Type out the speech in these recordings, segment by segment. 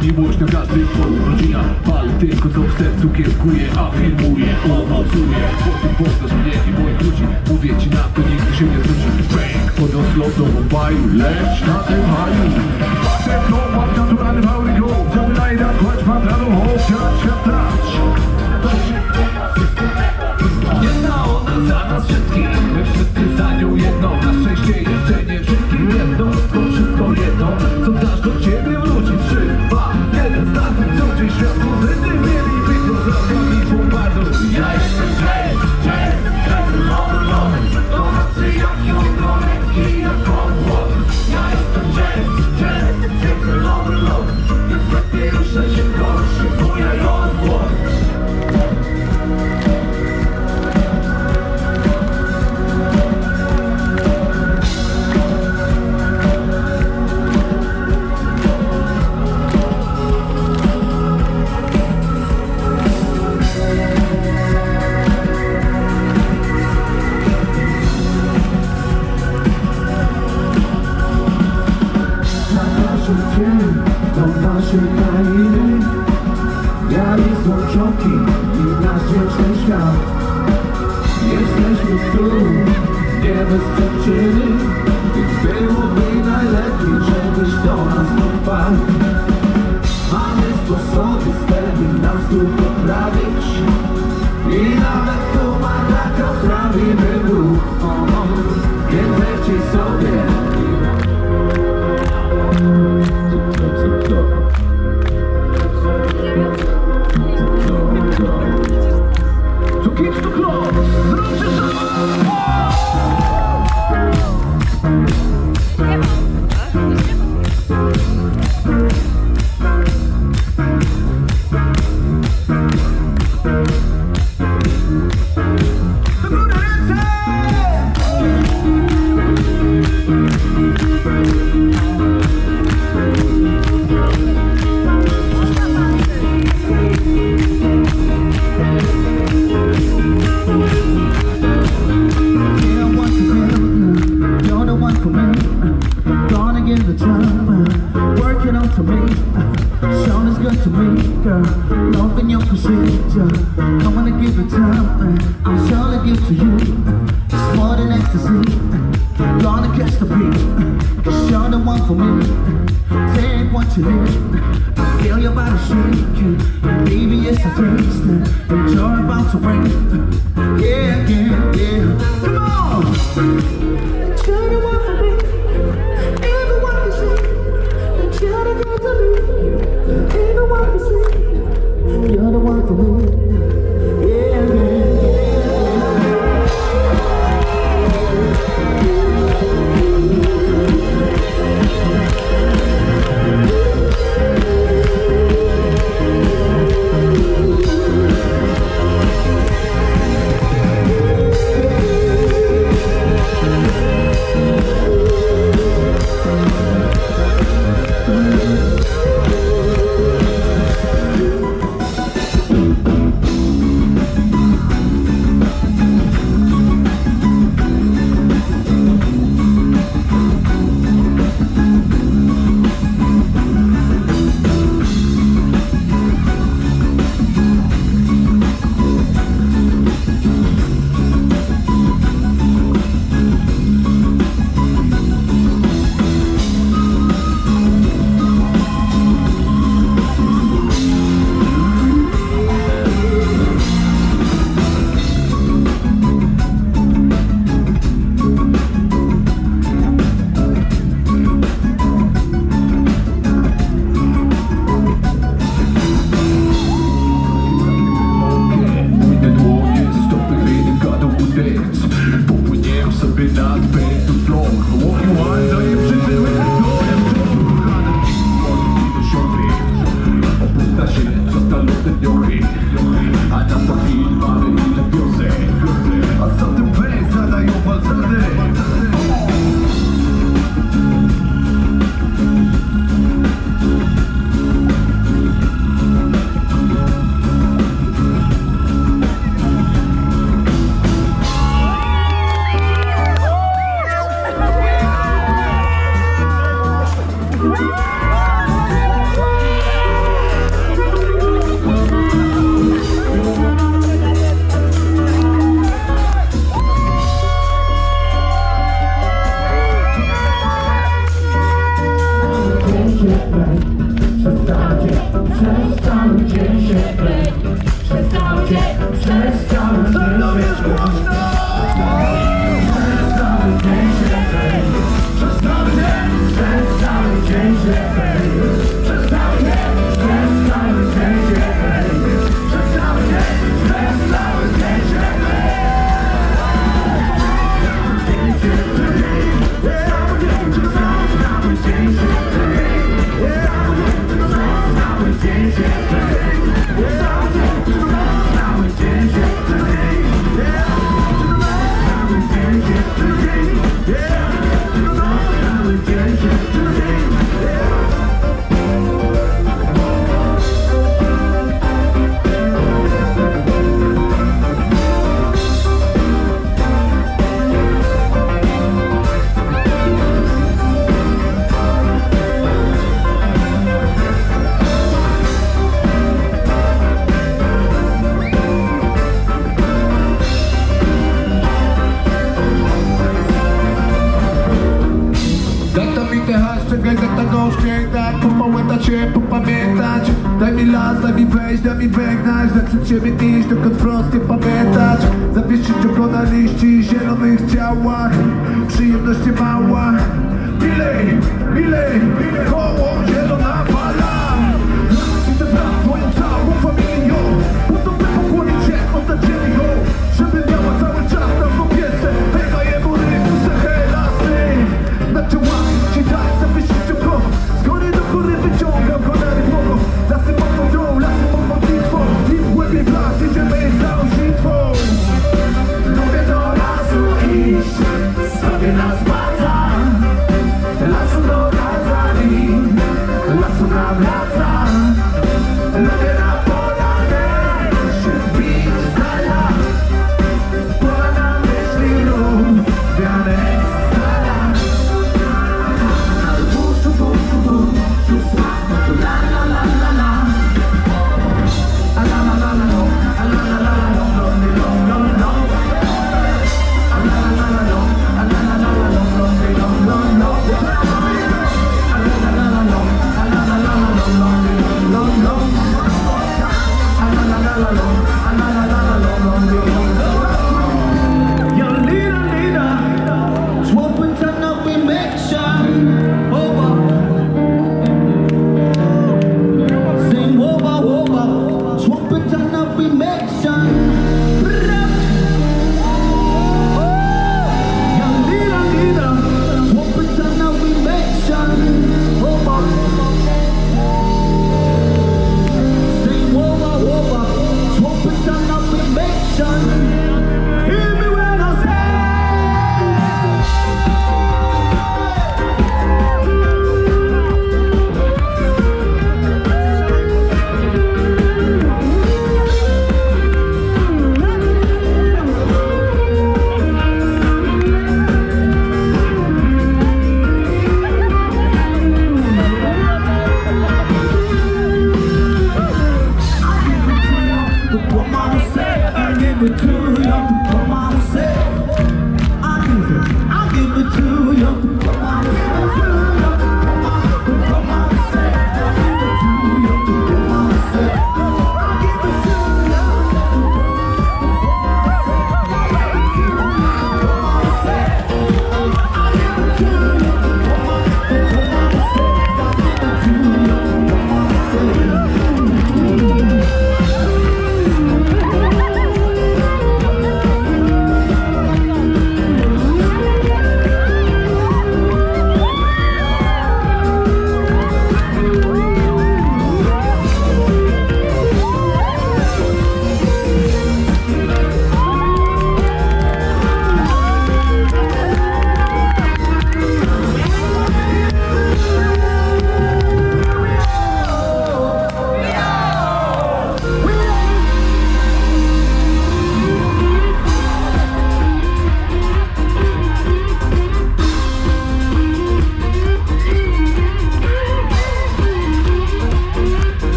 Miłość na każdej formie, rodzina pali tylko co w sercu kiełkuje, a filmuje, owocuje. Po tym poznasz mnie i moich ludzi, mówię ci na to, nigdy się nie zwróci. Bęk podniósł lot do Bombaju, lecz na tym haju Patem to łap naturalny mały goł, zabieraj nas, choć mam radą hołd, trać. Jedna ona za nas wszystkich, my wszyscy za nią jedną, na szczęście jeszcze nie wszystkim jedno, to wszystko jedno, co dasz do ciebie wróci. 3, 2, 1, start, co dziś świat muzycy mieli wytną za wami bombardu. Ja jestem James, to nocy jak Jungonek i jak Komłot. Ja jestem James, Overlord, więc lepiej ruszę się gorszy, bo ja odgłos. girl, love in your procedure. I wanna give it time, I'm sure to give to you. It's more than ecstasy, gonna catch the beat, cause you're the one for me. Take what you need, I feel your body shaking. Baby, it's a taste that you're about to break. Yeah, yeah, yeah, come on! You're the one for me. Yeah, yeah,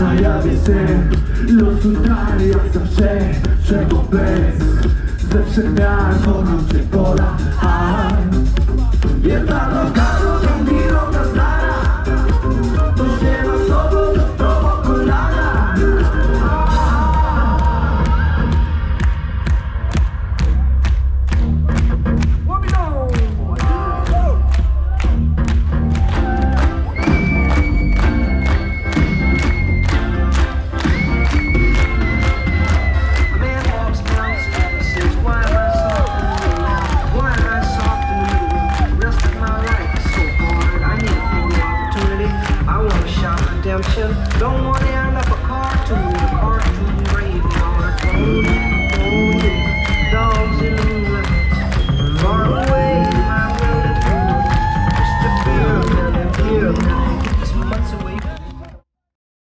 Na jawie sen losu dany jak zawsze, czego bez ze wszech miar chodzą się pola. Jedna droga do kombinowa stara, to się losowo do stołu kolana. Don't want it.